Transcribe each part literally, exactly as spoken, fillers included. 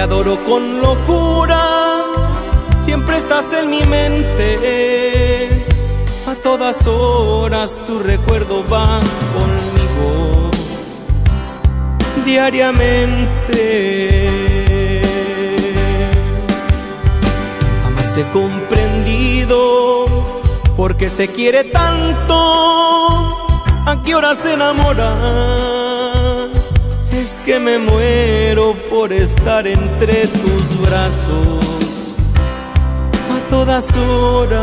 te adoro con locura, siempre estás en mi mente, a todas horas tu recuerdo va conmigo, diariamente. Jamás he comprendido por qué se quiere tanto, a qué hora se enamora. Es que me muero por estar entre tus brazos a todas horas.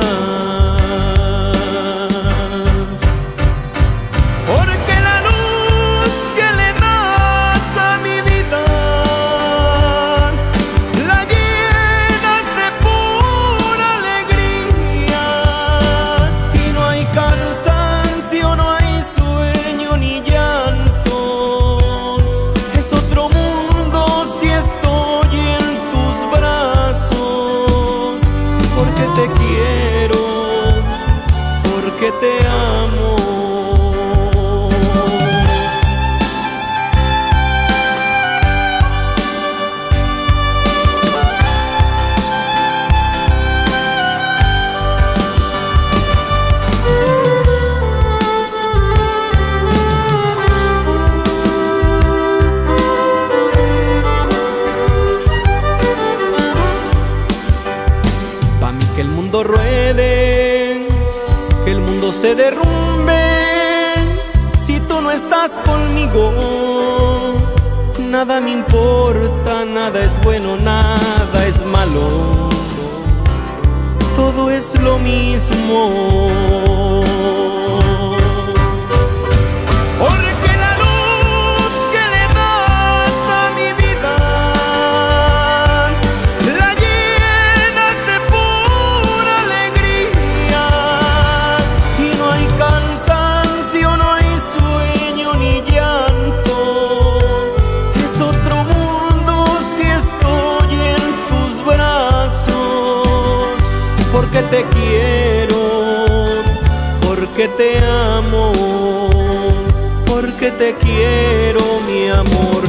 Porque la luz que le das a mi vida la llenas de pura alegría. Y no hay cansancio, no hay sueño ni llanto. Te quiero porque te amo. Ruede, que el mundo se derrumbe, si tú no estás conmigo, nada me importa, nada es bueno, nada es malo, todo es lo mismo. Porque te quiero, porque te amo, porque te quiero, mi amor.